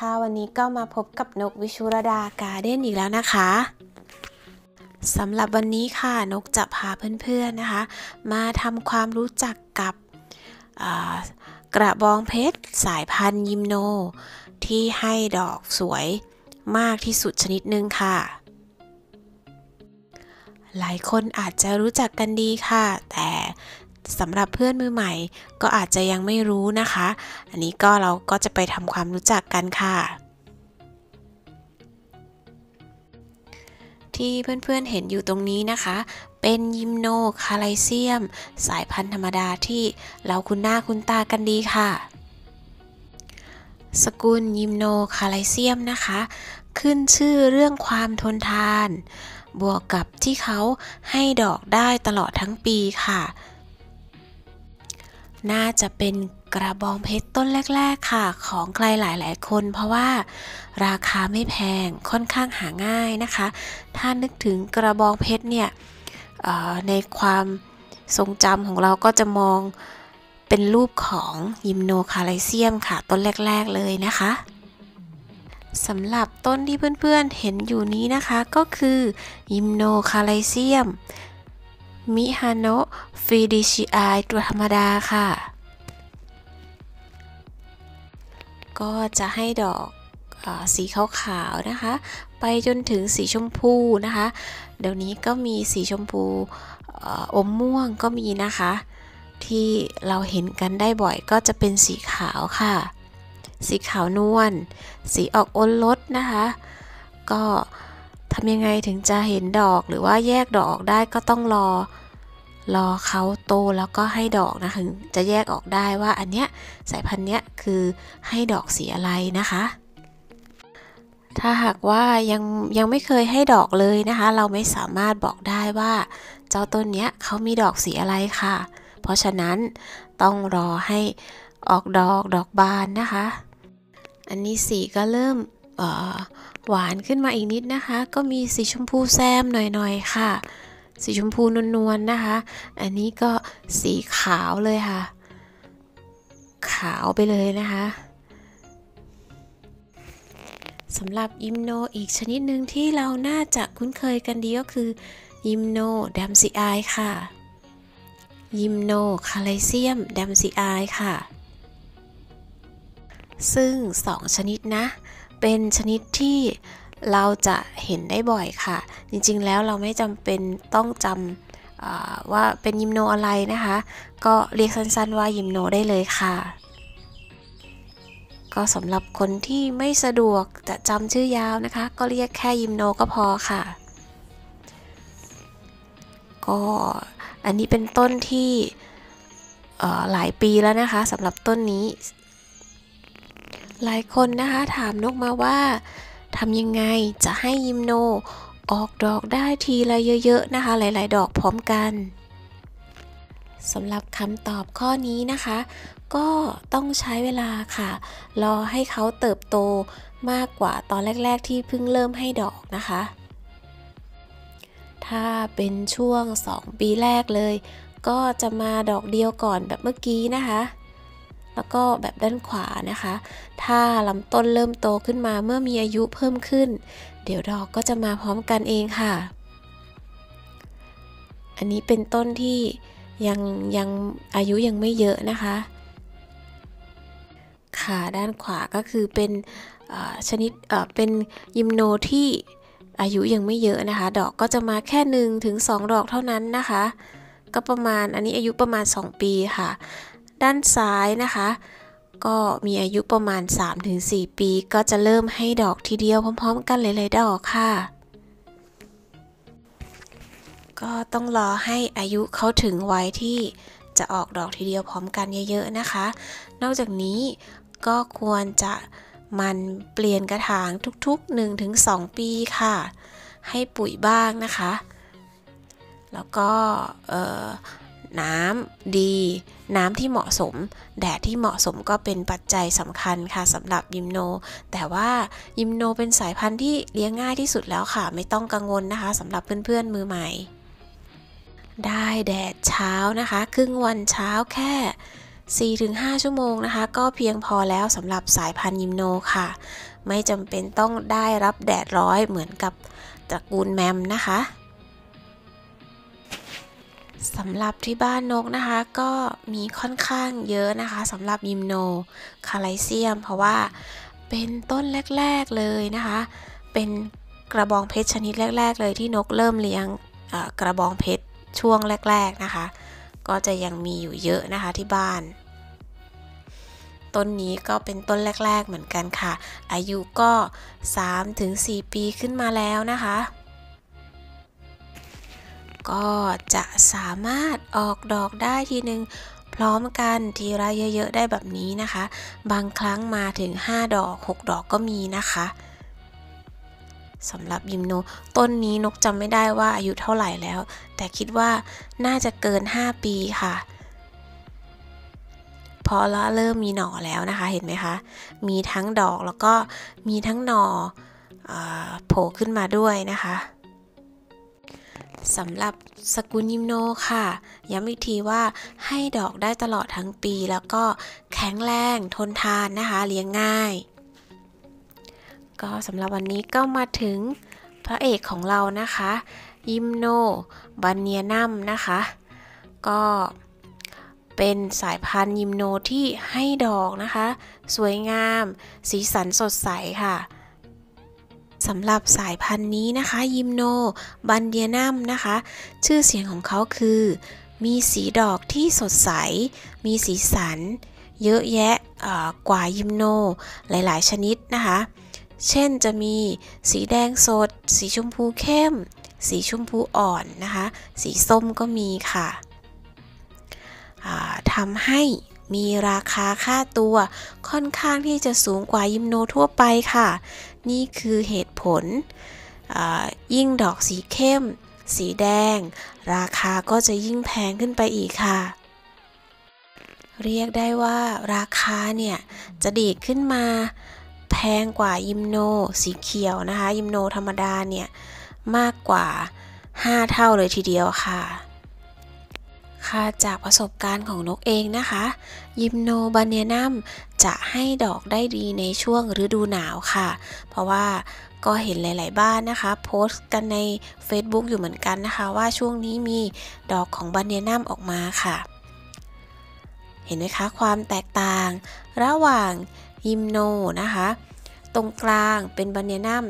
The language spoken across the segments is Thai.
ค่ะวันนี้ก็มาพบกับนกวิชุรดาการ์เด้นอีกแล้วนะคะสำหรับวันนี้ค่ะนกจะพาเพื่อนๆนะคะมาทำความรู้จักกับกระบองเพชรสายพันธุ์ยิมโนที่ให้ดอกสวยมากที่สุดชนิดหนึ่งค่ะหลายคนอาจจะรู้จักกันดีค่ะแต่สำหรับเพื่อนมือใหม่ก็อาจจะยังไม่รู้นะคะอันนี้ก็เราก็จะไปทำความรู้จักกันค่ะที่เพื่อนๆเห็นอยู่ตรงนี้นะคะเป็นยิมโนคาไลเซียมสายพันธุ์ธรรมดาที่เราคุ้นหน้าคุ้นตากันดีค่ะสกุลยิมโนคาไลเซียมนะคะขึ้นชื่อเรื่องความทนทานบวกกับที่เขาให้ดอกได้ตลอดทั้งปีค่ะน่าจะเป็นกระบองเพชรต้นแรกๆค่ะของใครหลายๆคนเพราะว่าราคาไม่แพงค่อนข้างหาง่ายนะคะถ้านึกถึงกระบองเพชรเนี่ยในความทรงจำของเราก็จะมองเป็นรูปของยิมโนคาไลเซียมค่ะต้นแรกๆเลยนะคะสำหรับต้นที่เพื่อนๆเห็นอยู่นี้นะคะก็คือยิมโนคาไลเซียมมิฮาโนะฟิดิชิไอตัวธรรมดาค่ะก็จะให้ดอกสีขาวๆนะคะไปจนถึงสีชมพูนะคะเดี๋ยวนี้ก็มีสีชมพูอมม่วงก็มีนะคะที่เราเห็นกันได้บ่อยก็จะเป็นสีขาวค่ะสีขาวนวลสีออกอ้นลดนะคะก็ทำยังไงถึงจะเห็นดอกหรือว่าแยกดอกออกได้ก็ต้องรอเขาโตแล้วก็ให้ดอกนะคะถึงจะแยกออกได้ว่าอันเนี้ยสายพันธุ์เนี้ยคือให้ดอกสีอะไรนะคะถ้าหากว่ายังไม่เคยให้ดอกเลยนะคะเราไม่สามารถบอกได้ว่าเจ้าต้นเนี้ยเขามีดอกสีอะไรค่ะเพราะฉะนั้นต้องรอให้ออกดอกบานนะคะอันนี้สีก็เริ่มหวานขึ้นมาอีกนิดนะคะก็มีสีชมพูแซมหน่อยๆค่ะสีชมพูนวลๆนะคะอันนี้ก็สีขาวเลยค่ะขาวไปเลยนะคะสำหรับยิมโนอีกชนิดหนึ่งที่เราน่าจะคุ้นเคยกันดีก็คือยิมโนดัมซีไอค่ะยิมโนคาไลเซียมดัมซีไอค่ะซึ่ง2ชนิดนะเป็นชนิดที่เราจะเห็นได้บ่อยค่ะจริงๆแล้วเราไม่จำเป็นต้องจำว่าเป็นยิมโนอะไรนะคะก็เรียกสั้นๆว่ายิมโนได้เลยค่ะก็สำหรับคนที่ไม่สะดวกจะจำชื่อยาวนะคะก็เรียกแค่ยิมโนก็พอค่ะก็อันนี้เป็นต้นที่หลายปีแล้วนะคะสำหรับต้นนี้หลายคนนะคะถามนกมาว่าทำยังไงจะให้ยิมโนออกดอกได้ทีละเยอะๆนะคะหลายๆดอกพร้อมกันสำหรับคำตอบข้อนี้นะคะก็ต้องใช้เวลาค่ะรอให้เขาเติบโตมากกว่าตอนแรกๆที่เพิ่งเริ่มให้ดอกนะคะถ้าเป็นช่วง2ปีแรกเลยก็จะมาดอกเดียวก่อนแบบเมื่อกี้นะคะแล้วก็แบบด้านขวานะคะถ้าลำต้นเริ่มโตขึ้นมาเมื่อมีอายุเพิ่มขึ้นเดี๋ยวดอกก็จะมาพร้อมกันเองค่ะอันนี้เป็นต้นที่ยังอายุยังไม่เยอะนะคะค่ะด้านขวาก็คือเป็นชนิดเป็นยิมโนที่อายุยังไม่เยอะนะคะดอกก็จะมาแค่1 ถึง 2ดอกเท่านั้นนะคะก็ประมาณอันนี้อายุประมาณ2ปีค่ะด้านซ้ายนะคะก็มีอายุประมาณ 3-4 ปีก็จะเริ่มให้ดอกทีเดียวพร้อมๆกันหลายๆดอกค่ะก็ต้องรอให้อายุเขาถึงวัยที่จะออกดอกทีเดียวพร้อมกันเยอะๆนะคะนอกจากนี้ก็ควรจะมันเปลี่ยนกระถางทุกๆ 1-2 ปีค่ะให้ปุ๋ยบ้างนะคะแล้วก็น้ำดีน้ำที่เหมาะสมแดดที่เหมาะสมก็เป็นปัจจัยสำคัญค่ะสำหรับยิมโนแต่ว่ายิมโนเป็นสายพันธุ์ที่เลี้ยงง่ายที่สุดแล้วค่ะไม่ต้องกังวลนะคะสำหรับเพื่อนๆมือใหม่ได้แดดเช้านะคะครึ่งวันเช้าแค่ 4-5 ชั่วโมงนะคะก็เพียงพอแล้วสำหรับสายพันธุ์ยิมโนค่ะไม่จำเป็นต้องได้รับแดดร้อนเหมือนกับตระกูลแมมนะคะสำหรับที่บ้านนกนะคะก็มีค่อนข้างเยอะนะคะสำหรับยิมโนคาไลเซียมเพราะว่าเป็นต้นแรกๆเลยนะคะเป็นกระบองเพชรชนิดแรกๆเลยที่นกเริ่มเลี้ยงกระบองเพชรช่วงแรกๆนะคะก็จะยังมีอยู่เยอะนะคะที่บ้านต้นนี้ก็เป็นต้นแรกๆเหมือนกันค่ะอายุก็ 3-4 ปีขึ้นมาแล้วนะคะก็จะสามารถออกดอกได้ทีนึงพร้อมกันทีละเยอะๆได้แบบนี้นะคะบางครั้งมาถึง5ดอก6ดอกก็มีนะคะสำหรับยิมโนต้นนี้นกจำไม่ได้ว่าอายุเท่าไหร่แล้วแต่คิดว่าน่าจะเกิน5ปีค่ะพอละเริ่มมีหน่อแล้วนะคะเห็นไหมคะมีทั้งดอกแล้วก็มีทั้งหน่อโผล่ขึ้นมาด้วยนะคะสำหรับสกุลยิมโนค่ะย้ำอีกทีว่าให้ดอกได้ตลอดทั้งปีแล้วก็แข็งแรงทนทานนะคะเลี้ยงง่ายก็สำหรับวันนี้ก็มาถึงพระเอกของเรานะคะยิมโนบาเนียนัมนะคะก็เป็นสายพันธุ์ยิมโนที่ให้ดอกนะคะสวยงามสีสันสดใสค่ะสำหรับสายพันธุ์นี้นะคะยิมโนบาเนียนัมนะคะชื่อเสียงของเขาคือมีสีดอกที่สดใสมีสีสันเยอะแยะกว่ายิมโนหลายๆชนิดนะคะเช่นจะมีสีแดงสดสีชมพูเข้มสีชมพูอ่อนนะคะสีส้มก็มีค่ะทำให้มีราคาค่าตัวค่อนข้างที่จะสูงกว่ายิมโนทั่วไปค่ะนี่คือเหตุผลยิ่งดอกสีเข้มสีแดงราคาก็จะยิ่งแพงขึ้นไปอีกค่ะเรียกได้ว่าราคาเนี่ยจะดีดขึ้นมาแพงกว่ายิมโนสีเขียวนะคะยิมโนธรรมดาเนี่ยมากกว่า5เท่าเลยทีเดียวค่ะจากประสบการณ์ของนกเองนะคะยิมโนบาเนียนัมจะให้ดอกได้ดีในช่วงฤดูหนาวค่ะเพราะว่าก็เห็นหลายๆบ้านนะคะโพสต์กันใน Facebook อยู่เหมือนกันนะคะว่าช่วงนี้มีดอกของบาเนียนัมออกมาค่ะเห็นไหมคะความแตกต่างระหว่างยิมโนนะคะตรงกลางเป็นบาเนียนัม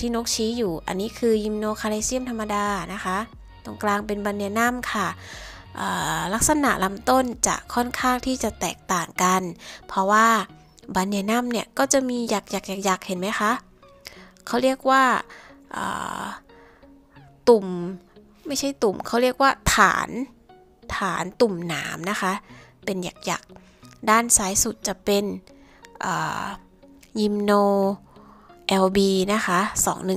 ที่นกชี้อยู่อันนี้คือยิมโนคาไลเซียมธรรมดานะคะตรงกลางเป็นบาเนียนัมค่ะลักษณะลำต้นจะค่อนข้างที่จะแตกต่างกันเพราะว่าบาเนียนัมเนี่ยก็จะมีหยักเห็นไหมคะเขาเรียกว่าตุ่มไม่ใช่ตุ่มเขาเรียกว่าฐานตุ่มหนามนะคะเป็นหยักด้านซ้ายสุดจะเป็นยิมโน LB นะคะ2178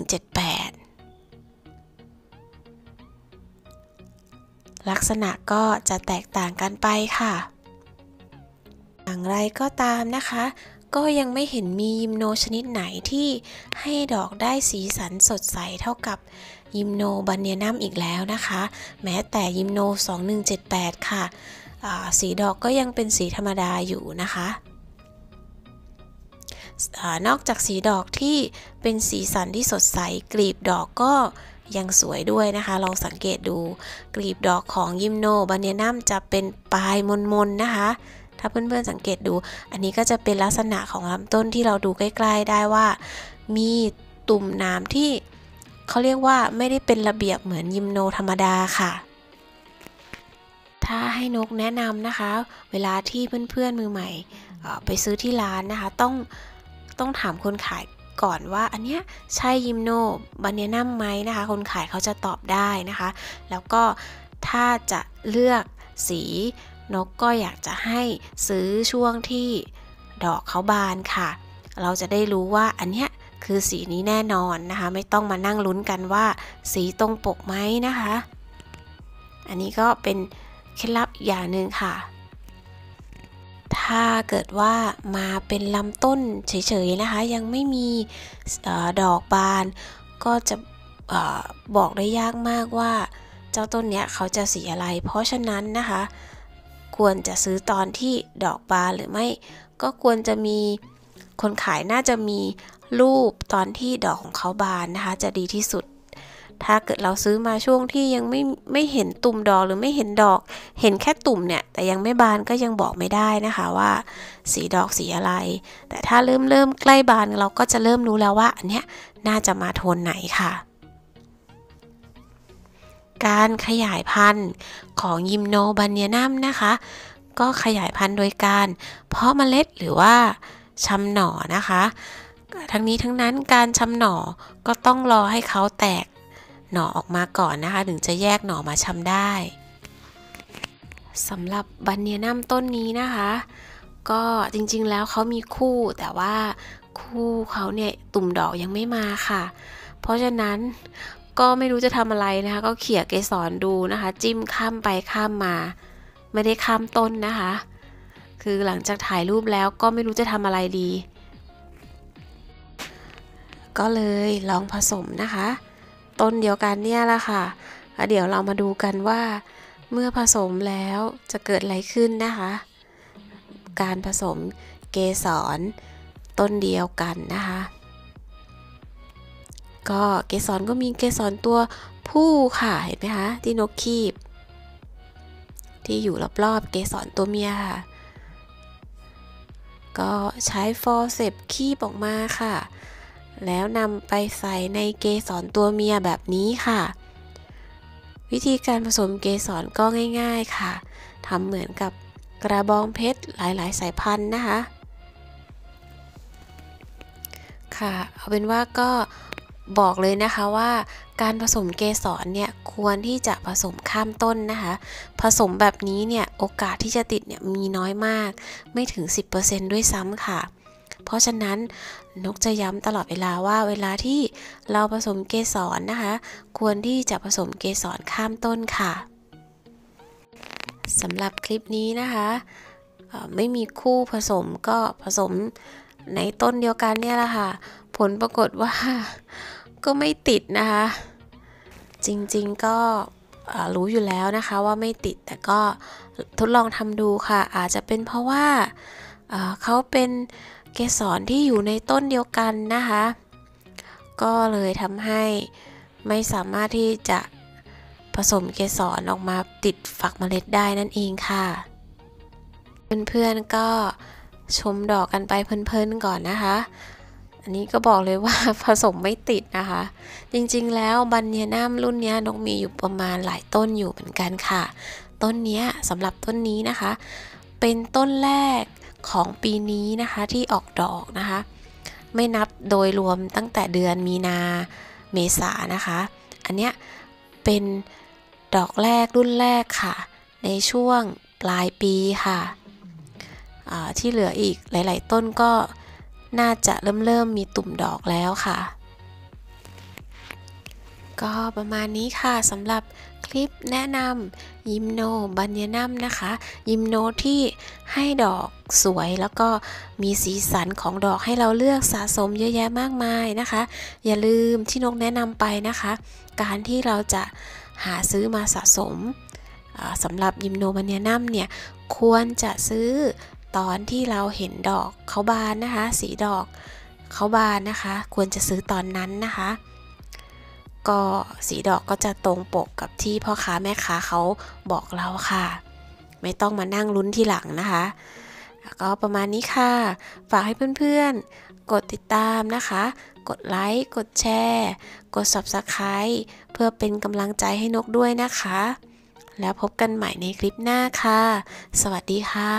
ลักษณะก็จะแตกต่างกันไปค่ะอย่างไรก็ตามนะคะก็ยังไม่เห็นมียิมโนชนิดไหนที่ให้ดอกได้สีสันสดใสเท่ากับยิมโนบาเนียนัมอีกแล้วนะคะแม้แต่ยิมโน 2178ค่ะสีดอกก็ยังเป็นสีธรรมดาอยู่นะคะนอกจากสีดอกที่เป็นสีสันที่สดใสกลีบดอกก็ยังสวยด้วยนะคะลองสังเกตดูกลีบดอกของยิมโนบาเนียนัมจะเป็นปลายมนๆนะคะถ้าเพื่อนๆสังเกตดูอันนี้ก็จะเป็นลักษณะของลำต้นที่เราดูใกล้ๆได้ว่ามีตุ่มน้ำที่เขาเรียกว่าไม่ได้เป็นระเบียบเหมือนยิมโนธรรมดาค่ะถ้าให้นกแนะนำนะคะเวลาที่เพื่อนๆมือใหม่ไปซื้อที่ร้านนะคะต้องถามคนขายก่อนว่าอันเนี้ยใช่ยิมโนบาเนียนัมไหมนะคะคนขายเขาจะตอบได้นะคะแล้วก็ถ้าจะเลือกสีนกก็อยากจะให้ซื้อช่วงที่ดอกเขาบานค่ะเราจะได้รู้ว่าอันเนี้ยคือสีนี้แน่นอนนะคะไม่ต้องมานั่งลุ้นกันว่าสีตรงปกไหมนะคะอันนี้ก็เป็นเคล็ดลับอย่างหนึ่งค่ะถ้าเกิดว่ามาเป็นลำต้นเฉยๆนะคะยังไม่มีดอกบานก็จะบอกได้ยากมากว่าเจ้าต้นเนี้ยเขาจะสีอะไรเพราะฉะนั้นนะคะค ควรจะซื้อตอนที่ดอกบานหรือไม่ก็ควรจะมีคนขายน่าจะมีรูปตอนที่ดอกของเขาบานนะคะจะดีที่สุดถ้าเกิดเราซื้อมาช่วงที่ยังไม่เห็นตุ่มดอกหรือไม่เห็นดอกเห็นแค่ตุ่มเนี่ยแต่ยังไม่บานก็ยังบอกไม่ได้นะคะว่าสีดอกสีอะไรแต่ถ้าเริ่มใกล้บานเราก็จะเริ่มรู้แล้วว่าอันเนี้ยน่าจะมาโทนไหนค่ะการขยายพันธุ์ของยิมโนบาเนียนัมนะคะก็ขยายพันธุ์โดยการเพาะเมล็ดหรือว่าชำหน่อนะคะทั้งนี้ทั้งนั้นการชำหน่อก็ต้องรอให้เขาแตกหน่อออกมาก่อนนะคะถึงจะแยกหน่อมาชำได้สำหรับบาเนียนัมต้นนี้นะคะก็จริงๆแล้วเขามีคู่แต่ว่าคู่เขาเนี่ยตุ่มดอกยังไม่มาค่ะเพราะฉะนั้นก็ไม่รู้จะทำอะไรนะคะก็เขี่ยเกสรดูนะคะจิ้มข้ามไปข้ามมาไม่ได้ข้ามต้นนะคะคือหลังจากถ่ายรูปแล้วก็ไม่รู้จะทำอะไรดีก็เลยลองผสมนะคะต้นเดียวกันเนี่ยละค่ะเดี๋ยวเรามาดูกันว่าเมื่อผสมแล้วจะเกิดอะไรขึ้นนะคะการผสมเกสรต้นเดียวกันนะคะก็เกสรก็มีเกสรตัวผู้ค่ะเห็นไหมคะที่นกคีบที่อยู่รอบๆเกสรตัวเมียค่ะก็ใช้ฟอร์เซปคีบออกมาค่ะแล้วนำไปใส่ในเกสรตัวเมียแบบนี้ค่ะวิธีการผสมเกสรก็ง่ายๆค่ะทำเหมือนกับกระบองเพชรหลายๆสายพันธุ์นะคะค่ะเอาเป็นว่าก็บอกเลยนะคะว่าการผสมเกสรเนี่ยควรที่จะผสมข้ามต้นนะคะผสมแบบนี้เนี่ยโอกาสที่จะติดเนี่ยมีน้อยมากไม่ถึง 10% ด้วยซ้ำค่ะเพราะฉะนั้นนกจะย้ำตลอดเวลาว่าเวลาที่เราผสมเกสรนะคะควรที่จะผสมเกสรข้ามต้นค่ะสำหรับคลิปนี้นะคะไม่มีคู่ผสมก็ผสมในต้นเดียวกันเนี่ยแหละค่ะผลปรากฏว่าก็ไม่ติดนะคะจริงๆก็รู้อยู่แล้วนะคะว่าไม่ติดแต่ก็ทดลองทำดูค่ะอาจจะเป็นเพราะว่าเขาเป็นเกสรที่อยู่ในต้นเดียวกันนะคะก็เลยทำให้ไม่สามารถที่จะผสมเกสรออกมาติดฝักเมล็ดได้นั่นเองค่ะเพื่อนๆก็ชมดอกกันไปเพลินๆก่อนนะคะอันนี้ก็บอกเลยว่าผสมไม่ติดนะคะจริงๆแล้วบาเนียนัมรุ่นนี้นกมีอยู่ประมาณหลายต้นอยู่เหมือนกันค่ะต้นนี้สำหรับต้นนี้นะคะเป็นต้นแรกของปีนี้นะคะที่ออกดอกนะคะไม่นับโดยรวมตั้งแต่เดือนมีนาเมษานะคะอันเนี้ยเป็นดอกแรกรุ่นแรกค่ะในช่วงปลายปีค่ะที่เหลืออีกหลายๆต้นก็น่าจะเริ่มมีตุ่มดอกแล้วค่ะก็ประมาณนี้ค่ะสำหรับคลิปแนะนำยิมโนบาเนียนัมนะคะยิมโนที่ให้ดอกสวยแล้วก็มีสีสันของดอกให้เราเลือกสะสมเยอะแยะมากมายนะคะอย่าลืมที่นกแนะนำไปนะคะการที่เราจะหาซื้อมาสะสมสำหรับยิมโนบาเนียนัมเนี่ยควรจะซื้อตอนที่เราเห็นดอกเขาบานนะคะสีดอกเขาบานนะคะควรจะซื้อตอนนั้นนะคะก็สีดอกก็จะตรงปกกับที่พ่อค้าแม่ค้าเขาบอกเราค่ะไม่ต้องมานั่งลุ้นทีหลังนะคะก็ประมาณนี้ค่ะฝากให้เพื่อนๆกดติดตามนะคะกดไลค์กดแชร์กด Subscribe เพื่อเป็นกำลังใจให้นกด้วยนะคะแล้วพบกันใหม่ในคลิปหน้าค่ะสวัสดีค่ะ